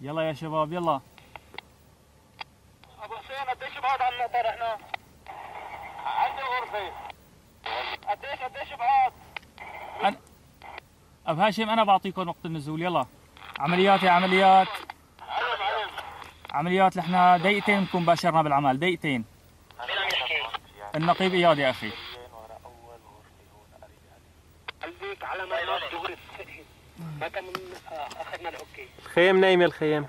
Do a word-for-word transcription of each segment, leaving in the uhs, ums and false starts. يلا يا شباب يلا. ابو حسين قديش بعاد عن المطار؟ احنا عند الغرفه. قديش قديش بعاد؟ أنا... ابو هاشم انا بعطيكم وقت النزول يلا. عمليات يا عمليات. علم علم. عمليات نحن دقيقتين نكون باشرنا بالعمل، دقيقتين. مين عم يحكي؟ النقيب اياد يا اخي. قلبيك على مرمى دغري متى من اخذنا الحكي؟ الخيام نايمه الخيام.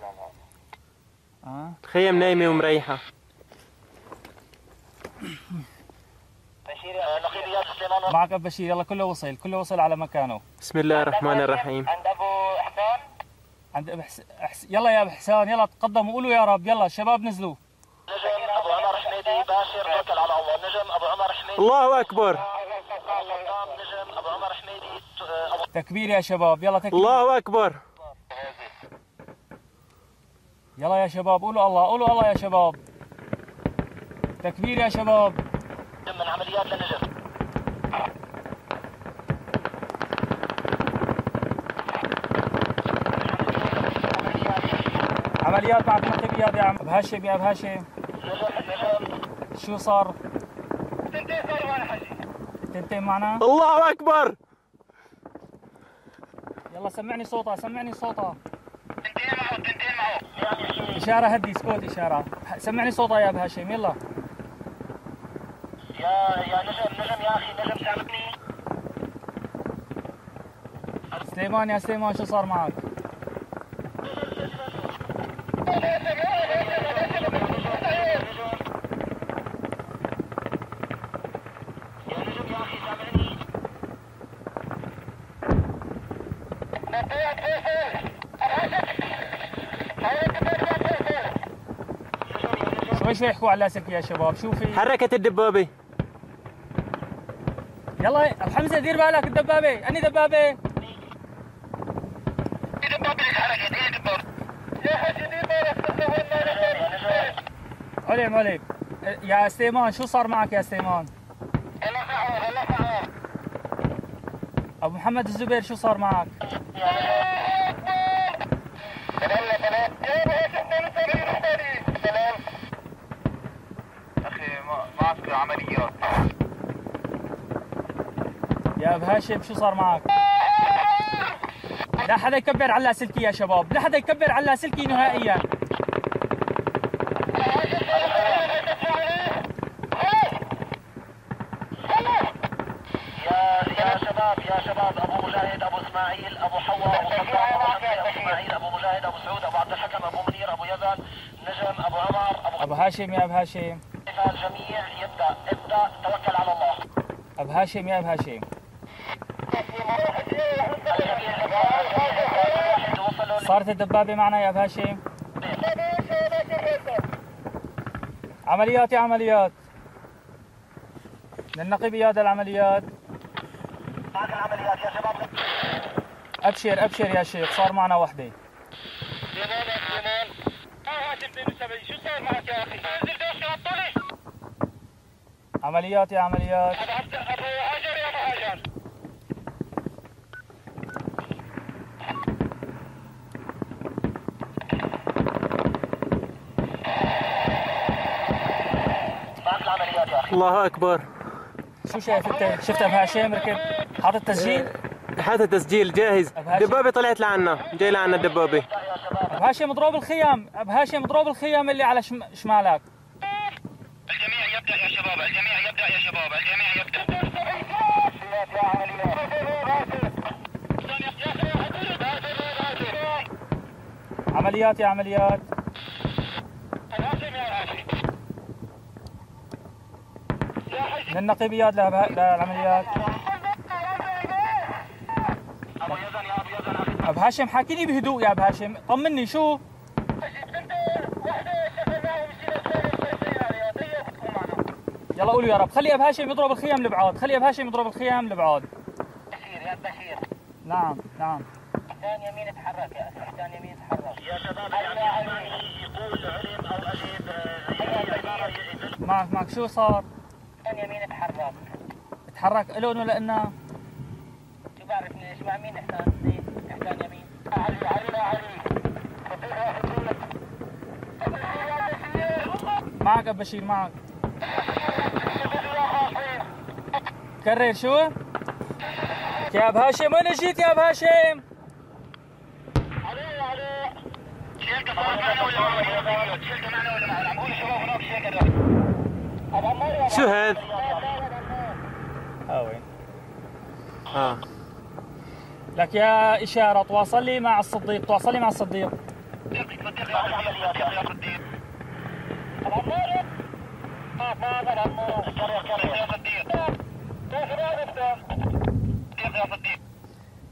اه الخيام نايمه ومريحه. بشير النقيب اياد سليمان معك ابو بشير يلا كله وصل كله وصل على مكانه. بسم الله الرحمن الرحيم. عند ابو احسان عند ابو احسان يلا يا ابو احسان يلا تقدموا قولوا يا رب يلا الشباب نزلوا. نجم ابو عمر حميدي باشر توكل على الله. نجم ابو عمر حميدي الله اكبر. نجم ابو عمر حميدي تكبير يا شباب يلا تكبير. الله اكبر. يلا يا شباب قولوا الله قولوا الله يا شباب. تكبير يا شباب. من عمليات للنجم. عمليات بعد النقيب اياد يا عم ابو هاشم يا ابو هاشم. شو صار؟ تنتين صاروا معنا حجي. تنتين معنا؟ الله اكبر. يلا سمعني صوتها سمعني صوتها. تنتين معه تنتين معه. إشارة هدي سكوت إشارة. سمعني صوتها يا ابو هاشم يلا. يا يا نجم نجم يا اخي نجم سامعني. سليمان يا سليمان شو صار معك؟ شوي شوي احكوا على لاسك يا شباب شوفي حركت الدبابة. يلا ابو حمزة دير بالك الدبابة. أني دبابة هي دبابة اللي تحركت هي دبابة. يا حجي دير بالك. علم عليك يا سليمان شو صار معك يا سليمان؟ الله يسعدك الله يسعدك. أبو محمد الزبير شو صار معك؟ عمليات. يا ابو هاشم شو صار معك؟ لا حدا يكبر على لاسلكي يا شباب، لا حدا يكبر على لاسلكي نهائيا. يا شباب يا شباب ابو مجاهد ابو اسماعيل ابو حوا ابو اسماعيل ابو مجاهد ابو سعود ابو عبد الحكم ابو منير ابو يزن نجم ابو عمر ابو ابو هاشم يا ابو هاشم. الجميع يبدا ابدا توكل على الله. ابو هاشم يا ابو هاشم. صارت الدبابه معنا يا ابو هاشم. عمليات يا عمليات. للنقيب اياد العمليات. معك العمليات يا شباب. ابشر ابشر يا شيخ صار معنا وحده. سليمان يا سليمان. ابو هاشم اثنين وسبعين شو صار معك يا اخي؟ انزل دوسي وطلي. عمليات يا عمليات. ابو هاجر يا ابو هاجر. بعد العمليات يا اخي. الله اكبر. شو شايف انت؟ شفت ابو هاشم ركب حاطط تسجيل؟ حاطط تسجيل جاهز. الدبابه طلعت لعنا، جاي لعنا الدبابه. ابو هاشم مضروب الخيام، ابو هاشم مضروب الخيام اللي على شم... شمالك. الجميع يبدأ يا شباب، الجميع يبدأ يا شباب، الجميع يبدأ. عمليات يا عمليات. للنقيب اياد للعمليات. ابو يزن يا ابو يزن اخي. ابو هاشم حاكيني بهدوء يا ابو هاشم، طمني شو؟ يلا قولوا يا رب، خلي ابو هاشم يضرب الخيام لبعاد، خلي ابو هاشم يضرب الخيام لبعاد. بشير يا بشير. نعم نعم. حسان يمين اتحرك يا اخي، حسان يمين اتحرك. يا شباب يقول علم او اجيب. معك معك شو صار؟ حسان يمين اتحرك. اتحرك الون ولا انا؟ شو بعرفني ليش مع مين حسان؟ حسان يمين. علي علي علي. معاك أبو بشير معاك. كرر شو؟ يا أبو هاشم وين جيت يا أبو هاشم؟ علي علي شلت معنا ولا معنا؟ شلت معنا ولا معنا؟ قول الشباب هناك شيء كذا. أبو عمر شو هاد؟ ها وين؟ ها لك يا إشارة تواصلي مع الصديق، تواصلي مع الصديق.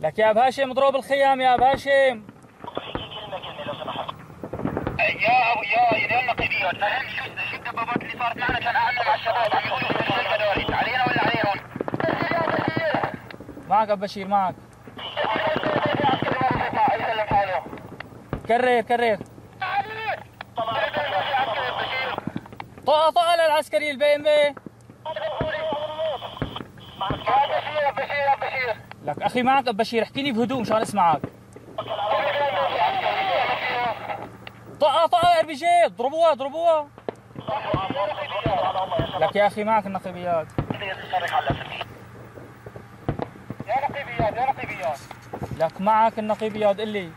لك يا أبو هاشم اضرب الخيام يا أبو هاشم. يا أبو يا النقيب اياد فهم شو شو الدبابات اللي صارت معنا كان أعلم على الشباب عم يقولوا شو الشركة علينا ولا عليهم؟ معك أبو بشير معك. كرر كرر. طقة طقة للعسكري البين بيه. لك اخي معك ابو بشير احكي لي بهدوء مشان اسمعك. طقة طقة يا ربيجي اضربوها اضربوها. لك يا اخي معك النقيب اياد. يا نقيب اياد يا نقيب اياد. لك معك النقيب اياد قل لي.